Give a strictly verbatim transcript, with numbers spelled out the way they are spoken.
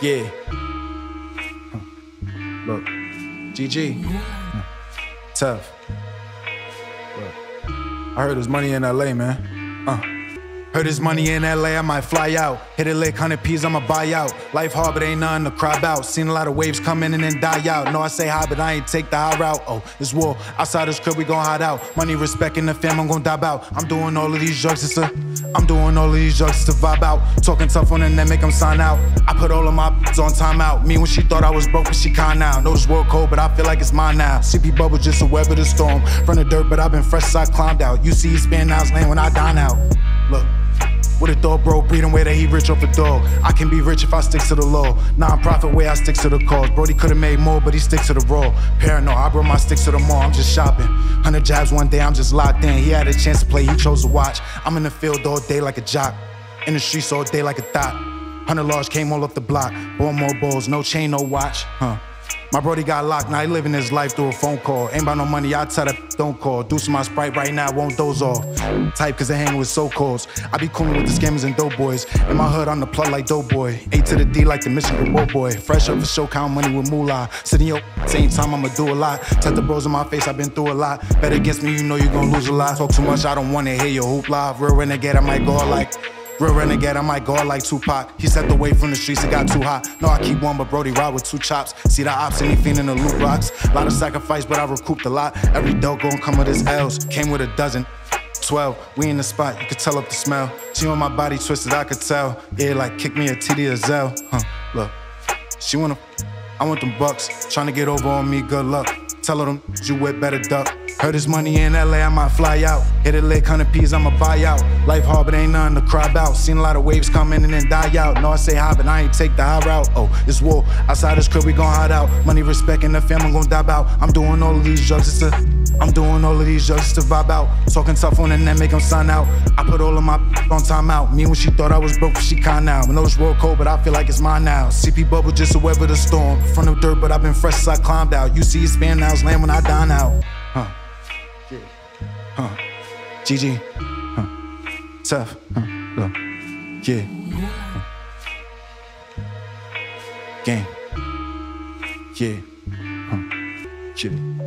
Yeah. Look, G G, Tef. Look, I heard there's money in L A, man. Uh. Heard his money in L A, I might fly out. Hit a lick, one hundred P's, I'ma buy out. Life hard, but ain't nothing to cry about. Seen a lot of waves come in and then die out. No, I say hi, but I ain't take the high route. Oh, this war, outside this crib, we gon' hide out. Money, respect, and the fam, I'm gon' dive out. I'm doing all of these drugs, it's a... I'm doing all of these drugs to vibe out. Talking tough on the net, make them sign out. I put all of my p***s on timeout. Me when she thought I was broke, but she kind now. Know this world cold, but I feel like it's mine now. C P bubble, just a web of the storm. From the dirt, but I've been fresh as I climbed out. You see, he spin out his lane when I dine out. Look, what a thought, bro, breeding way that he rich off a dog. I can be rich if I stick to the law. Non-profit way, I stick to the cause. Brody could've made more, but he stick to the raw. Paranoid, I brought my sticks to the mall, I'm just shopping. Hundred jabs one day, I'm just locked in. He had a chance to play, he chose to watch. I'm in the field all day like a jock. In the streets all day like a thot. Hundred large came all up the block. Born more balls, no chain, no watch. Huh. My brody got locked, now he living his life through a phone call. Ain't about no money, I tell that don't call. Do some my Sprite right now, won't doze off. Type cause they hang with so-calls. I be coolin' with the scammers and dope boys. In my hood, I'm the plug like Doughboy. A to the D like the Michigan Road Boy. Fresh up for show, count money with moolah. Sitting yo, same time, I'ma do a lot. Tell the bros in my face, I've been through a lot. Bet against me, you know you gon' lose a lot. Talk too much, I don't wanna hear your hoop live. Real renegade, I might go like... Real renegade, I might go out like Tupac. He stepped away from the streets, it got too hot. No, I keep one, but Brody ride with two chops. See the ops, any fiend in the loot rocks. Lot of sacrifice, but I recouped a lot. Every dog gon' come with his L's. Came with a dozen, twelve. We in the spot, you could tell up the smell. She on my body twisted, I could tell. Yeah, like kick me a T D or Zell. Huh, look. She wanna, I want them bucks. Tryna get over on me, good luck. Tell her them you with better duck. Heard his money in L A, I might fly out. Hit a lick, one hundred P's, I'ma buy out. Life hard, but ain't nothing to cry about. Seen a lot of waves come in and then die out. No, I say hi, but I ain't take the high route. Oh, this war, outside this crib, we gon' hide out. Money, respect, and the fam, I'm gon' dive out. I'm doing all of these drugs, it's a... I'm doing all of these drugs to vibe out. Talking tough on the net, make them sign out. I put all of my p*** on timeout. Me when she thought I was broke, but she kind now. I know this world cold, but I feel like it's mine now. C P bubble, just a web of the storm. From the dirt, but I've been fresh as I climbed out. You see it span now, it's land when I dine out. Huh. Yeah. Huh. G G. Huh. Tef. Huh. Look. Yeah. Huh. Game. Yeah. Huh. Yeah.